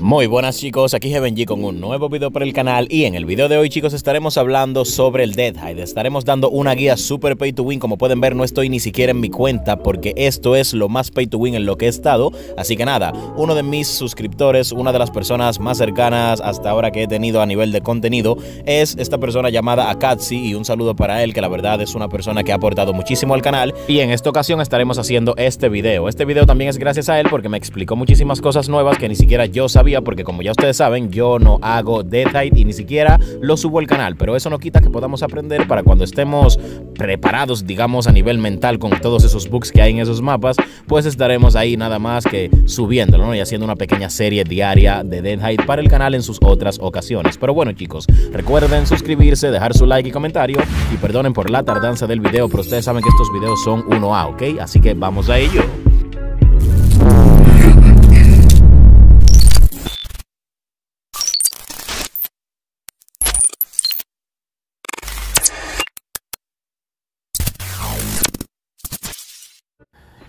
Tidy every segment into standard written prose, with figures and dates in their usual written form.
Muy buenas chicos, aquí Heaven G con un nuevo video para el canal. Y en el video de hoy chicos estaremos hablando sobre el Death High. Estaremos dando una guía super pay to win. Como pueden ver no estoy ni siquiera en mi cuenta, porque esto es lo más pay to win en lo que he estado. Así que nada, uno de mis suscriptores, una de las personas más cercanas hasta ahora que he tenido a nivel de contenido, es esta persona llamada Akatsi. Y un saludo para él, que la verdad es una persona que ha aportado muchísimo al canal. Y en esta ocasión estaremos haciendo este video. Este video también es gracias a él, porque me explicó muchísimas cosas nuevas que ni siquiera yo sabía, porque como ya ustedes saben yo no hago Death High y ni siquiera lo subo al canal, pero eso no quita que podamos aprender para cuando estemos preparados, digamos, a nivel mental con todos esos bugs que hay en esos mapas, pues estaremos ahí nada más que subiéndolo, ¿no? Y haciendo una pequeña serie diaria de Death High para el canal en sus otras ocasiones. Pero bueno chicos, recuerden suscribirse, dejar su like y comentario, y perdonen por la tardanza del video, pero ustedes saben que estos videos son 1A, ¿ok? Así que vamos a ello.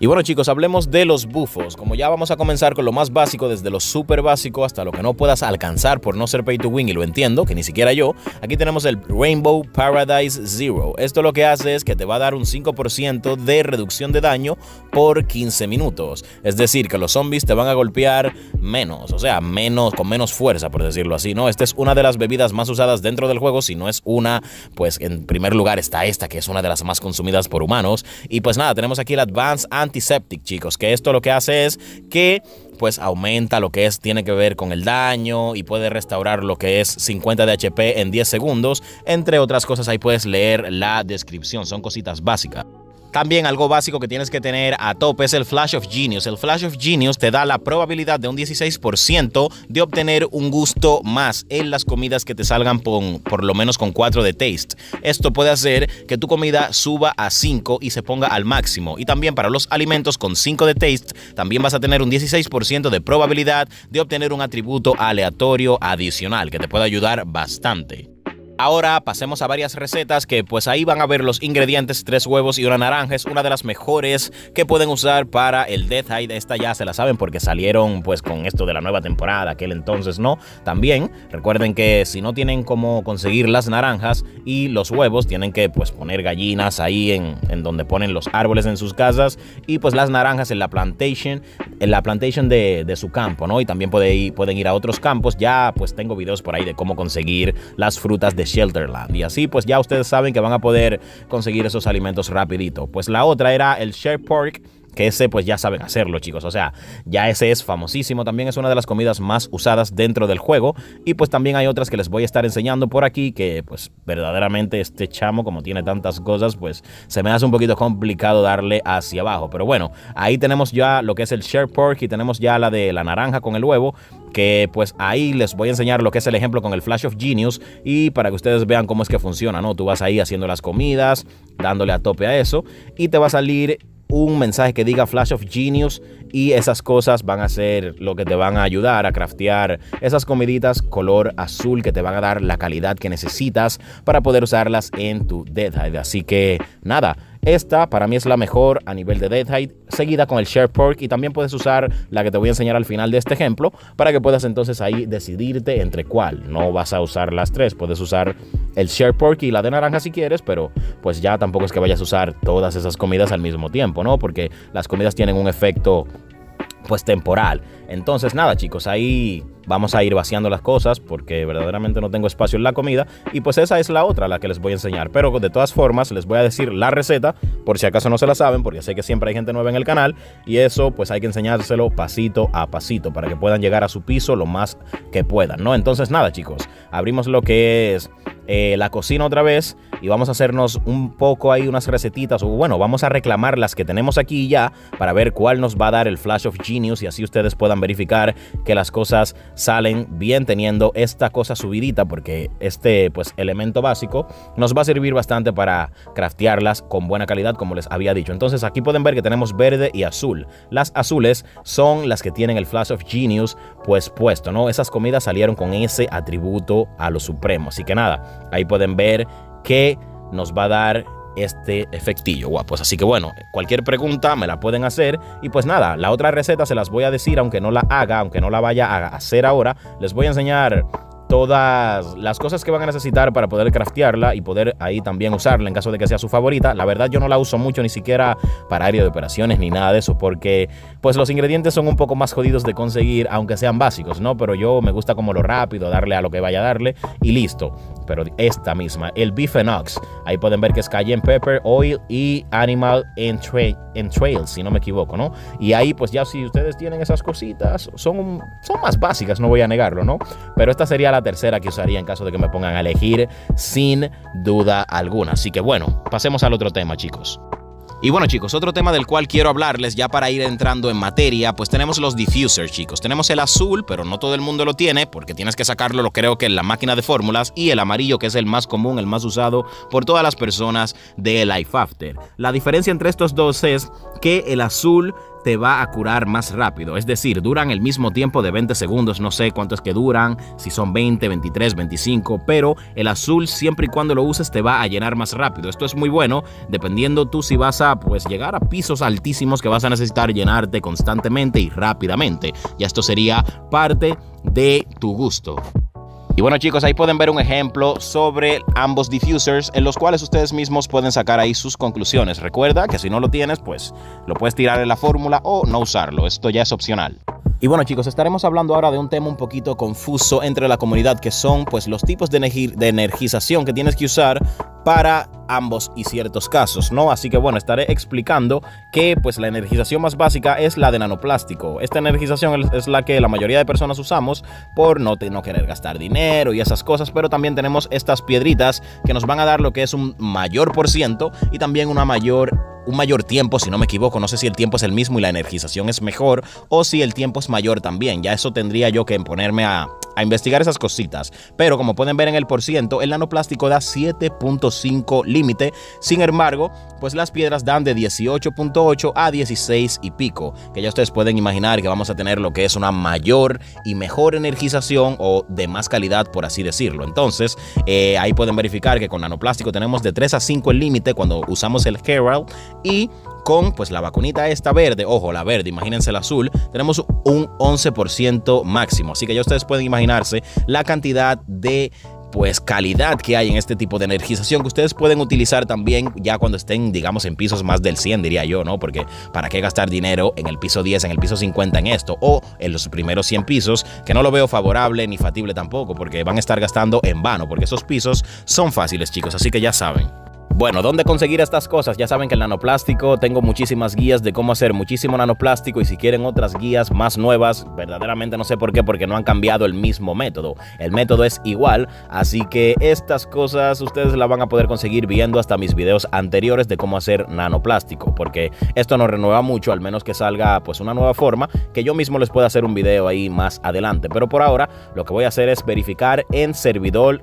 Y bueno chicos, hablemos de los bufos. Como ya vamos a comenzar con lo más básico, desde lo súper básico hasta lo que no puedas alcanzar por no ser pay to win, y lo entiendo, que ni siquiera yo. Aquí tenemos el Rainbow Paradise Zero. Esto lo que hace es que te va a dar un 5% de reducción de daño por 15 minutos. Es decir, que los zombies te van a golpear menos, o sea, con menos fuerza, por decirlo así, ¿no? Esta es una de las bebidas más usadas dentro del juego. Si no es una, pues en primer lugar está esta, que es una de las más consumidas por humanos. Y pues nada, tenemos aquí el Advanced Antiséptico, chicos, que esto lo que hace es que pues aumenta lo que es, tiene que ver con el daño, y puede restaurar lo que es 50 de HP en 10 segundos, entre otras cosas. Ahí puedes leer la descripción, son cositas básicas. También algo básico que tienes que tener a tope es el Flash of Genius. El Flash of Genius te da la probabilidad de un 16% de obtener un gusto más en las comidas que te salgan por lo menos con 4 de taste. Esto puede hacer que tu comida suba a 5 y se ponga al máximo. Y también para los alimentos con 5 de taste también vas a tener un 16% de probabilidad de obtener un atributo aleatorio adicional que te puede ayudar bastante. Ahora pasemos a varias recetas, que pues ahí van a ver los ingredientes. 3 huevos y una naranja es una de las mejores que pueden usar para el Death High. Esta ya se la saben porque salieron pues con esto de la nueva temporada, aquel entonces no. También recuerden que si no tienen cómo conseguir las naranjas y los huevos, tienen que pues poner gallinas ahí en donde ponen los árboles en sus casas, y pues las naranjas en la plantation de su campo, ¿no? Y también pueden ir a otros campos. Ya pues tengo videos por ahí de cómo conseguir las frutas de Shelterland, y así pues ya ustedes saben que van a poder conseguir esos alimentos rapidito. Pues la otra era el Shared Pork, que ese pues ya saben hacerlo chicos, o sea, ya ese es famosísimo, también es una de las comidas más usadas dentro del juego. Y pues también hay otras que les voy a estar enseñando por aquí, que pues verdaderamente este chamo, como tiene tantas cosas, pues se me hace un poquito complicado darle hacia abajo. Pero bueno, ahí tenemos ya lo que es el Shared Pork, y tenemos ya la de la naranja con el huevo, que pues ahí les voy a enseñar lo que es el ejemplo con el Flash of Genius, y para que ustedes vean cómo es que funciona, ¿no? Tú vas ahí haciendo las comidas, dándole a tope a eso, y te va a salir un mensaje que diga Flash of Genius, y esas cosas van a ser lo que te van a ayudar a craftear esas comiditas color azul que te van a dar la calidad que necesitas para poder usarlas en tu Death High. Así que nada, esta para mí es la mejor a nivel de Death High, seguida con el Shared Pork, y también puedes usar la que te voy a enseñar al final de este ejemplo para que puedas entonces ahí decidirte entre cuál. No vas a usar las tres, puedes usar el Shared Pork y la de naranja si quieres, pero pues ya tampoco es que vayas a usar todas esas comidas al mismo tiempo, ¿no? Porque las comidas tienen un efecto pues temporal. Entonces nada chicos, ahí vamos a ir vaciando las cosas porque verdaderamente no tengo espacio en la comida, y pues esa es la otra, la que les voy a enseñar. Pero de todas formas les voy a decir la receta por si acaso no se la saben, porque sé que siempre hay gente nueva en el canal, y eso pues hay que enseñárselo pasito a pasito para que puedan llegar a su piso lo más que puedan, ¿no? Entonces nada chicos, abrimos lo que es la cocina otra vez, y vamos a hacernos un poco ahí unas recetitas, o bueno, vamos a reclamar las que tenemos aquí ya para ver cuál nos va a dar el Flash of Genius, y así ustedes puedan verificar que las cosas salen bien teniendo esta cosa subidita, porque este pues elemento básico nos va a servir bastante para craftearlas con buena calidad, como les había dicho. Entonces aquí pueden ver que tenemos verde y azul. Las azules son las que tienen el Flash of Genius pues puesto, ¿no? Esas comidas salieron con ese atributo a lo supremo. Así que nada, ahí pueden ver que nos va a dar este efectillo, guapos. Así que bueno, cualquier pregunta me la pueden hacer. Y pues nada, la otra receta se las voy a decir, aunque no la haga, aunque no la vaya a hacer ahora. Les voy a enseñar todas las cosas que van a necesitar para poder craftearla y poder ahí también usarla en caso de que sea su favorita. La verdad yo no la uso mucho ni siquiera para área de operaciones ni nada de eso, porque pues los ingredientes son un poco más jodidos de conseguir, aunque sean básicos, ¿no? Pero yo me gusta como lo rápido, darle a lo que vaya a darle y listo. Pero esta misma, el Beefenox, ahí pueden ver que es cayenne pepper, oil y animal entrails, si no me equivoco, ¿no? Y ahí pues ya si ustedes tienen esas cositas, son más básicas, no voy a negarlo, ¿no? Pero esta sería la tercera que usaría en caso de que me pongan a elegir, sin duda alguna. Así que bueno, pasemos al otro tema, chicos. Y bueno, chicos, otro tema del cual quiero hablarles ya para ir entrando en materia, pues tenemos los diffusers, chicos. Tenemos el azul, pero no todo el mundo lo tiene, porque tienes que sacarlo, lo creo que en la máquina de fórmulas, y el amarillo, que es el más común, el más usado por todas las personas de Life After. La diferencia entre estos dos es que el azul te va a curar más rápido, es decir, duran el mismo tiempo de 20 segundos, no sé cuántos que duran, si son 20, 23, 25, pero el azul siempre y cuando lo uses te va a llenar más rápido. Esto es muy bueno, dependiendo tú si vas a pues llegar a pisos altísimos que vas a necesitar llenarte constantemente y rápidamente. Ya esto sería parte de tu gusto. Y bueno, chicos, ahí pueden ver un ejemplo sobre ambos diffusers en los cuales ustedes mismos pueden sacar ahí sus conclusiones. Recuerda que si no lo tienes, pues lo puedes tirar en la fórmula o no usarlo. Esto ya es opcional. Y bueno, chicos, estaremos hablando ahora de un tema un poquito confuso entre la comunidad, que son pues los tipos de energización que tienes que usar para ambos y ciertos casos, ¿no? Así que bueno, estaré explicando que pues la energización más básica es la de nanoplástico. Esta energización es la que la mayoría de personas usamos por no querer gastar dinero y esas cosas, pero también tenemos estas piedritas que nos van a dar lo que es un mayor % y también un mayor tiempo, si no me equivoco. No sé si el tiempo es el mismo y la energización es mejor, o si el tiempo es mayor también. Ya eso tendría yo que ponerme a investigar esas cositas, pero como pueden ver en el % el nanoplástico da 7.5 límite. Sin embargo, pues las piedras dan de 18.8 a 16 y pico, que ya ustedes pueden imaginar que vamos a tener lo que es una mayor y mejor energización, o de más calidad, por así decirlo. Entonces ahí pueden verificar que con nanoplástico tenemos de 3 a 5 el límite cuando usamos el Herald, y con pues la vacunita esta verde, ojo, la verde, imagínense el azul, tenemos un 11% máximo. Así que ya ustedes pueden imaginarse la cantidad de pues calidad que hay en este tipo de energización, que ustedes pueden utilizar también ya cuando estén, digamos, en pisos más del 100, diría yo, ¿no? Porque para qué gastar dinero en el piso 10, en el piso 50 en esto, o en los primeros 100 pisos, que no lo veo favorable ni factible tampoco, porque van a estar gastando en vano, porque esos pisos son fáciles, chicos. Así que ya saben. Bueno, ¿dónde conseguir estas cosas? Ya saben que el nanoplástico, tengo muchísimas guías de cómo hacer muchísimo nanoplástico, y si quieren otras guías más nuevas, verdaderamente no sé por qué, porque no han cambiado el mismo método. El método es igual, así que estas cosas ustedes las van a poder conseguir viendo hasta mis videos anteriores de cómo hacer nanoplástico, porque esto no renueva mucho, al menos que salga pues una nueva forma, que yo mismo les pueda hacer un video ahí más adelante. Pero por ahora, lo que voy a hacer es verificar en servidor,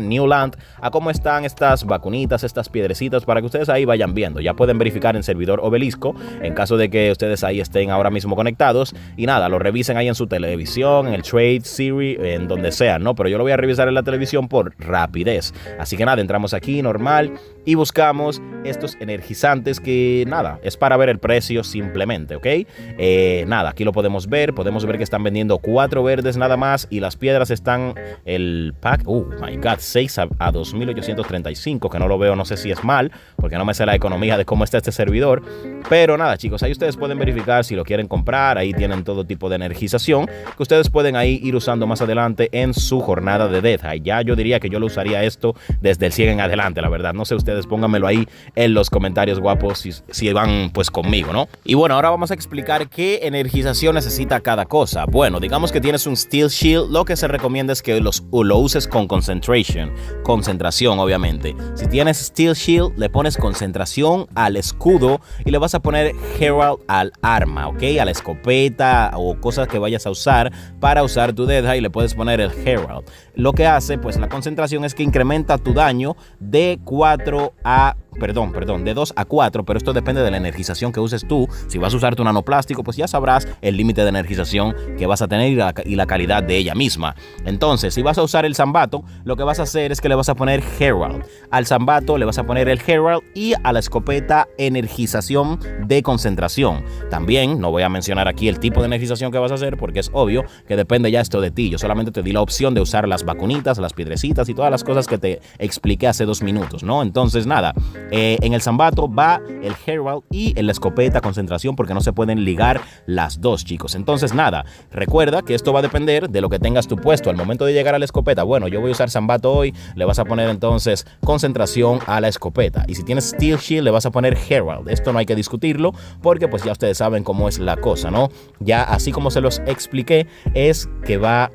Newland, a cómo están estas vacunitas, estas piedrecitas, para que ustedes ahí vayan viendo. Ya pueden verificar en servidor Obelisco en caso de que ustedes ahí estén ahora mismo conectados, y nada, lo revisen ahí en su televisión, en el Trade Series, en donde sea, ¿no? Pero yo lo voy a revisar en la televisión por rapidez. Así que nada, entramos aquí normal y buscamos estos energizantes, que nada, es para ver el precio simplemente, ¿ok? Nada, aquí lo podemos ver que están vendiendo 4 verdes nada más, y las piedras están, el pack, oh my god, 6 a 2835, que no lo veo, no sé si es mal, porque no me sé la economía de cómo está este servidor. Pero nada, chicos, ahí ustedes pueden verificar si lo quieren comprar. Ahí tienen todo tipo de energización que ustedes pueden ahí ir usando más adelante en su jornada de Death High. Ya yo diría que yo lo usaría esto desde el 100 en adelante, la verdad. No sé ustedes, pónganmelo ahí en los comentarios, guapos, si van pues conmigo, ¿no? Y bueno, ahora vamos a explicar qué energización necesita cada cosa. Bueno, digamos que tienes un Steel Shield, lo que se recomienda es que lo uses con concentración, obviamente. Si tienes Steel Shield, le pones concentración al escudo y le vas a poner Herald al arma, ¿ok? A la escopeta o cosas que vayas a usar para usar tu Death High, y le puedes poner el Herald. Lo que hace, pues, la concentración es que incrementa tu daño de 4 a Perdón, de 2 a 4, pero esto depende de la energización que uses tú. Si vas a usar tu nanoplástico, pues ya sabrás el límite de energización que vas a tener y la calidad de ella misma. Entonces, si vas a usar el Zambato, lo que vas a hacer es que le vas a poner Herald. Al Zambato le vas a poner el Herald y a la escopeta energización de concentración. También no voy a mencionar aquí el tipo de energización que vas a hacer porque es obvio que depende ya esto de ti. Yo solamente te di la opción de usar las vacunitas, las piedrecitas y todas las cosas que te expliqué hace 2 minutos, ¿no? Entonces, nada. En el Zambato va el Herald y en la escopeta concentración porque no se pueden ligar las dos, chicos. Entonces nada, recuerda que esto va a depender de lo que tengas tú puesto al momento de llegar a la escopeta. Bueno, yo voy a usar Zambato hoy, le vas a poner entonces concentración a la escopeta, y si tienes Steel Shield le vas a poner Herald. Esto no hay que discutirlo porque pues ya ustedes saben cómo es la cosa, ¿no? Ya así como se los expliqué es que va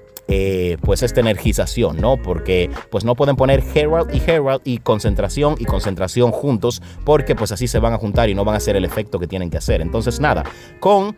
pues esta energización, ¿no? Porque pues no pueden poner Herald y concentración juntos porque pues así se van a juntar y no van a hacer el efecto que tienen que hacer. Entonces nada, con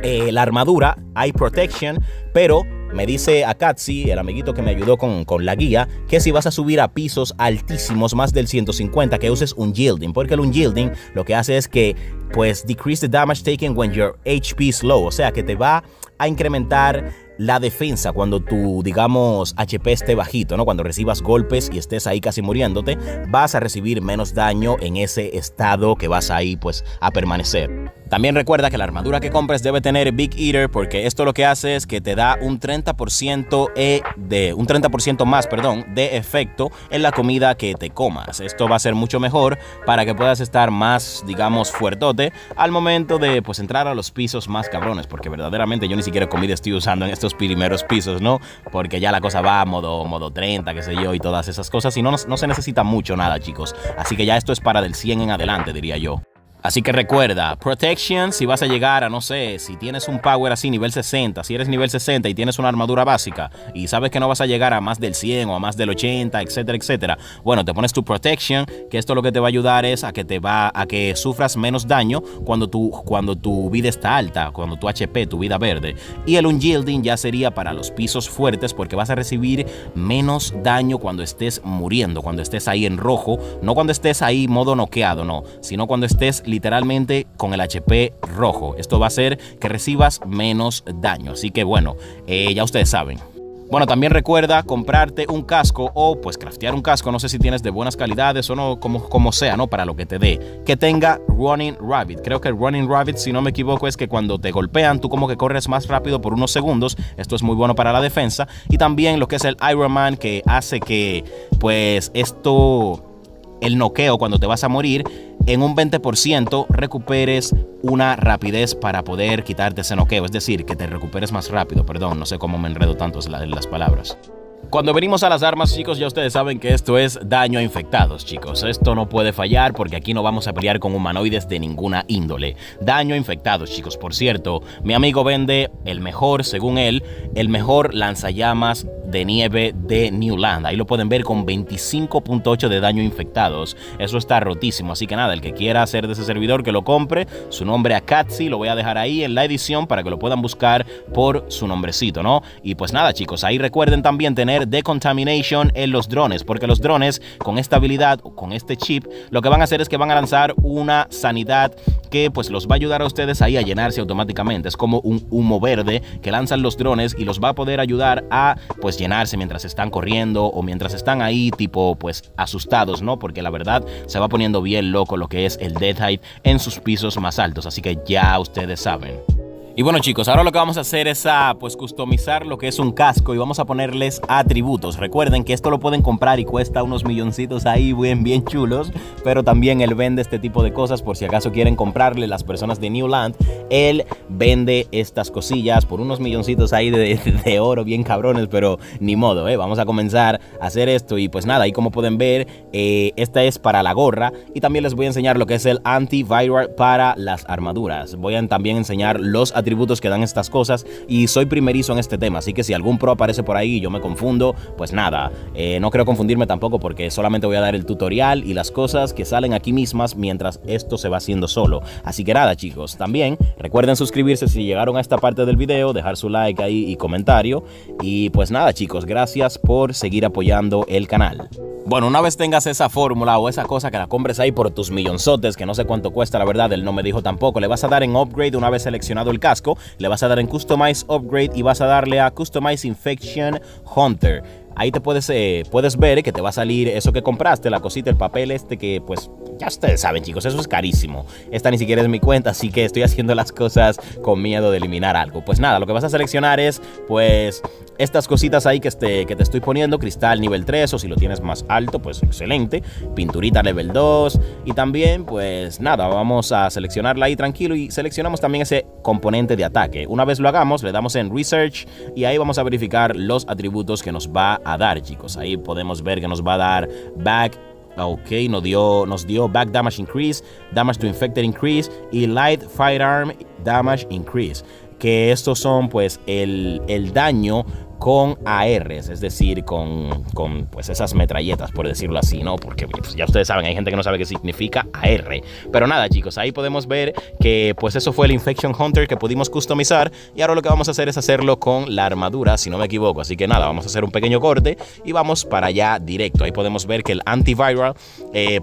la armadura hay protection, pero me dice Akatsi, el amiguito que me ayudó con la guía, que si vas a subir a pisos altísimos, más del 150, que uses un yielding, porque el unyielding lo que hace es que pues decrease the damage taken when your HP is low, o sea que te va a incrementar la defensa cuando tu, digamos, HP esté bajito, ¿no? Cuando recibas golpes y estés ahí casi muriéndote, vas a recibir menos daño en ese estado que vas ahí, pues, a permanecer. También recuerda que la armadura que compres debe tener Big Eater, porque esto lo que hace es que te da un 30% más de efecto en la comida que te comas. Esto va a ser mucho mejor para que puedas estar más, digamos, fuertote al momento de, pues, entrar a los pisos más cabrones, porque verdaderamente yo ni siquiera comida estoy usando en estos primeros pisos, ¿no? Porque ya la cosa va a modo 30, qué sé yo, y todas esas cosas, y no se necesita mucho nada, chicos. Así que ya esto es para del 100 en adelante, diría yo. Así que recuerda, protection, si vas a llegar a, no sé, si tienes un power así nivel 60, si eres nivel 60 y tienes una armadura básica y sabes que no vas a llegar a más del 100 o a más del 80, etcétera, etcétera, bueno, te pones tu protection, que esto lo que te va a ayudar es a que sufras menos daño cuando tu vida está alta, cuando tu HP, tu vida verde. Y el unyielding ya sería para los pisos fuertes porque vas a recibir menos daño cuando estés muriendo, cuando estés ahí en rojo, no cuando estés ahí modo noqueado, no, sino cuando estés literalmente con el HP rojo. Esto va a hacer que recibas menos daño. Así que bueno, ya ustedes saben. Bueno, también recuerda comprarte un casco o pues craftear un casco, no sé si tienes de buenas calidades o no, como sea, ¿no? Para lo que te dé, que tenga Running Rabbit. Creo que Running Rabbit, si no me equivoco, es que cuando te golpean, tú como que corres más rápido por unos segundos. Esto es muy bueno para la defensa. Y también lo que es el Iron Man, que hace que pues esto, el noqueo cuando te vas a morir, en un 20% recuperes una rapidez para poder quitarte ese noqueo, es decir, que te recuperes más rápido. Perdón, no sé cómo me enredo tanto en las palabras. Cuando venimos a las armas, chicos, ya ustedes saben que esto es daño a infectados, chicos. Esto no puede fallar porque aquí no vamos a pelear con humanoides de ninguna índole. Daño a infectados, chicos. Por cierto, mi amigo vende el mejor, según él, el mejor lanzallamas de nieve de Newland. Ahí lo pueden ver con 25.8 de daño a infectados. Eso está rotísimo. Así que nada, el que quiera hacer de ese servidor que lo compre, su nombre Akatsi, lo voy a dejar ahí en la edición para que lo puedan buscar por su nombrecito, ¿no? Y pues nada, chicos, ahí recuerden también tener de contamination en los drones, porque los drones con esta habilidad, con este chip, lo que van a hacer es que van a lanzar una sanidad que pues los va a ayudar a ustedes ahí a llenarse automáticamente. Es como un humo verde que lanzan los drones y los va a poder ayudar a pues llenarse mientras están corriendo o mientras están ahí tipo pues asustados, ¿no? Porque la verdad se va poniendo bien loco lo que es el Death High en sus pisos más altos, así que ya ustedes saben. Y bueno, chicos, ahora lo que vamos a hacer es pues customizar lo que es un casco y vamos a ponerles atributos. Recuerden que esto lo pueden comprar y cuesta unos milloncitos ahí bien chulos, pero también él vende este tipo de cosas por si acaso quieren comprarle las personas de Newland. Él vende estas cosillas por unos milloncitos ahí de oro bien cabrones, pero ni modo, vamos a comenzar a hacer esto. Y pues nada, y como pueden ver, esta es para la gorra y también les voy a enseñar lo que es el antiviral para las armaduras. Voy a también enseñar los atributos que dan estas cosas y soy primerizo en este tema, así que si algún pro aparece por ahí y yo me confundo, pues nada, no creo confundirme tampoco porque solamente voy a dar el tutorial y las cosas que salen aquí mismas mientras esto se va haciendo solo. Así que nada, chicos, también recuerden suscribirse si llegaron a esta parte del video, dejar su like ahí y comentario y pues nada, chicos, gracias por seguir apoyando el canal. Bueno, una vez tengas esa fórmula o esa cosa que la compres ahí por tus millonzotes, que no sé cuánto cuesta, la verdad, él no me dijo tampoco, le vas a dar en Upgrade una vez seleccionado el casco, le vas a dar en Customize Upgrade y vas a darle a Customize Infection Hunter. Ahí te puedes ver que te va a salir eso que compraste, la cosita, el papel este que pues ya ustedes saben, chicos, eso es carísimo. Esta ni siquiera es mi cuenta, así que estoy haciendo las cosas con miedo de eliminar algo. Pues nada, lo que vas a seleccionar es pues estas cositas ahí que te estoy poniendo, cristal nivel 3 o si lo tienes más alto, pues excelente, pinturita nivel 2 y también pues nada, vamos a seleccionarla ahí tranquilo y seleccionamos también ese componente de ataque. Una vez lo hagamos, le damos en Research y ahí vamos a verificar los atributos que nos va a dar, chicos. Ahí podemos ver que nos va a dar back, ok, nos dio back damage increase, damage to infected increase y light firearm damage increase, que estos son pues el daño con ARs, es decir, con pues esas metralletas, por decirlo así, ¿no? Porque pues, ya ustedes saben, hay gente que no sabe qué significa AR. Pero nada, chicos, ahí podemos ver que pues eso fue el Infection Hunter que pudimos customizar. Y ahora lo que vamos a hacer es hacerlo con la armadura, si no me equivoco. Así que nada, vamos a hacer un pequeño corte y vamos para allá directo. Ahí podemos ver que el Antiviral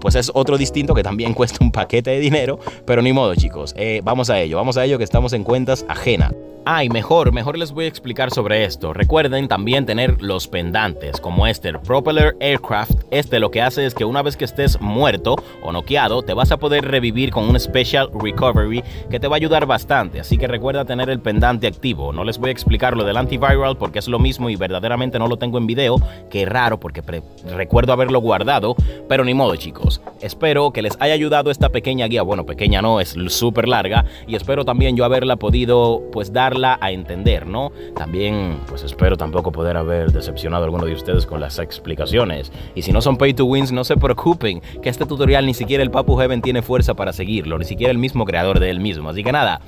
pues es otro distinto que también cuesta un paquete de dinero. Pero ni modo, chicos, vamos a ello que estamos en cuentas ajenas. Ay, mejor les voy a explicar sobre esto. Recuerden también tener los pendantes, como este, el propeller aircraft. Este lo que hace es que una vez que estés muerto o noqueado, te vas a poder revivir con un special recovery que te va a ayudar bastante. Así que recuerda tener el pendante activo. No les voy a explicar lo del antiviral porque es lo mismo y verdaderamente no lo tengo en video. Qué raro porque recuerdo haberlo guardado, pero ni modo, chicos. Espero que les haya ayudado esta pequeña guía. Bueno, pequeña no, es súper larga y espero también yo haberla podido pues dar a entender, ¿no? También pues espero tampoco poder haber decepcionado a alguno de ustedes con las explicaciones. Y si no son pay to wins, no se preocupen, que este tutorial ni siquiera el Papu Heaven tiene fuerza para seguirlo, ni siquiera el mismo creador de él mismo. Así que nada,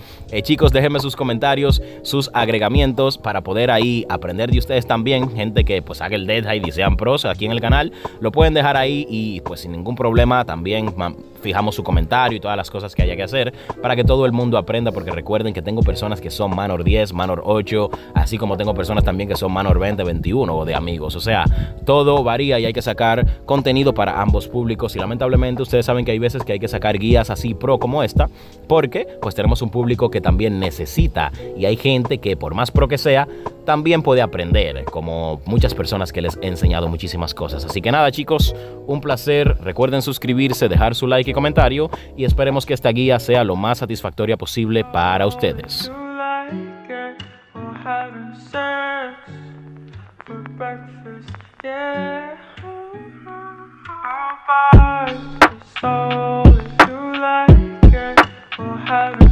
chicos, déjenme sus comentarios, sus agregamientos para poder ahí aprender de ustedes también. Gente que pues haga el Death High y sean pros aquí en el canal, lo pueden dejar ahí y pues sin ningún problema también fijamos su comentario y todas las cosas que haya que hacer para que todo el mundo aprenda, porque recuerden que tengo personas que son Manor 10, Manor 8, así como tengo personas también que son Manor 20, 21 o de amigos. O sea, todo varía y hay que sacar contenido para ambos públicos y lamentablemente ustedes saben que hay veces que hay que sacar guías así pro como esta, porque pues tenemos un público que también necesita y hay gente que por más pro que sea también puede aprender, como muchas personas que les he enseñado muchísimas cosas. Así que nada, chicos, un placer. Recuerden suscribirse, dejar su like y comentario y esperemos que esta guía sea lo más satisfactoria posible para ustedes. Having sex for breakfast, yeah. Our bodies are solid, you like it, we'll have it.